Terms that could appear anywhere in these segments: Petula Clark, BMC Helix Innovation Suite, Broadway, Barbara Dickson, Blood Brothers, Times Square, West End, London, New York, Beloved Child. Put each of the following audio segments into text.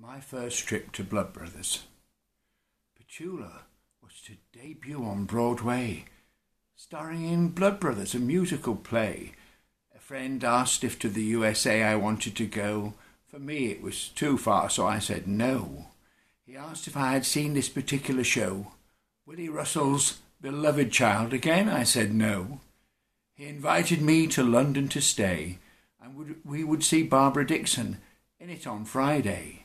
My first trip to Blood Brothers. Petula was to debut on Broadway, starring in Blood Brothers, a musical play. A friend asked if to the USA I wanted to go. For me it was too far, so I said no. He asked if I had seen this particular show, Willie Russell's Beloved Child. Again I said no. He invited me to London to stay, and we would see Barbara Dickson in it on Friday.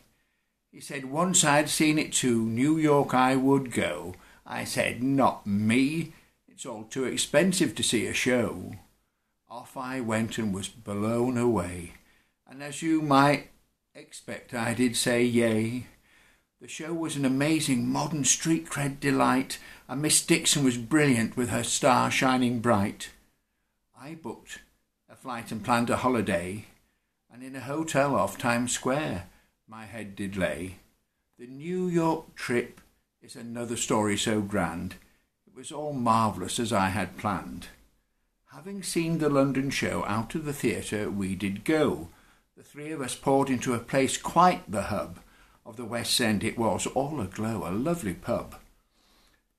He said once I'd seen it too, New York I would go. I said, not me. It's all too expensive to see a show. Off I went and was blown away, and as you might expect, I did say yay. The show was an amazing modern street cred delight, and Miss Dixon was brilliant with her star shining bright. I booked a flight and planned a holiday, and in a hotel off Times Square my head did lay. The New York trip is another story so grand. It was all marvellous as I had planned. Having seen the London show, out of the theatre we did go. The three of us poured into a place quite the hub of the West End. It was all aglow, a lovely pub.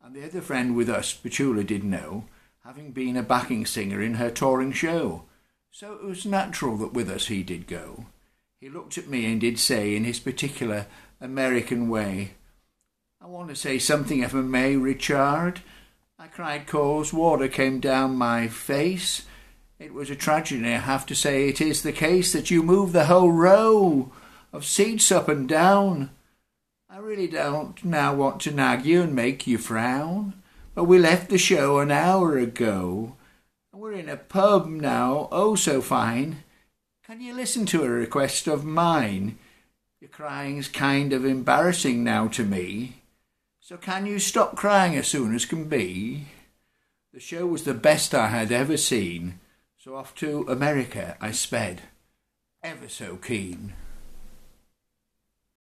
And the other friend with us, Petula, did know, having been a backing singer in her touring show. So it was natural that with us he did go. He looked at me and did say, in his particular American way, "I want to say something, if I may, Richard." I cried, 'cause water came down my face. It was a tragedy, I have to say it is the case, that you move the whole row of seats up and down. I really don't now want to nag you and make you frown, but we left the show an hour ago, and we're in a pub now, oh so fine. Can you listen to a request of mine? Your crying's kind of embarrassing now to me, so can you stop crying as soon as can be? The show was the best I had ever seen, so off to America I sped, ever so keen.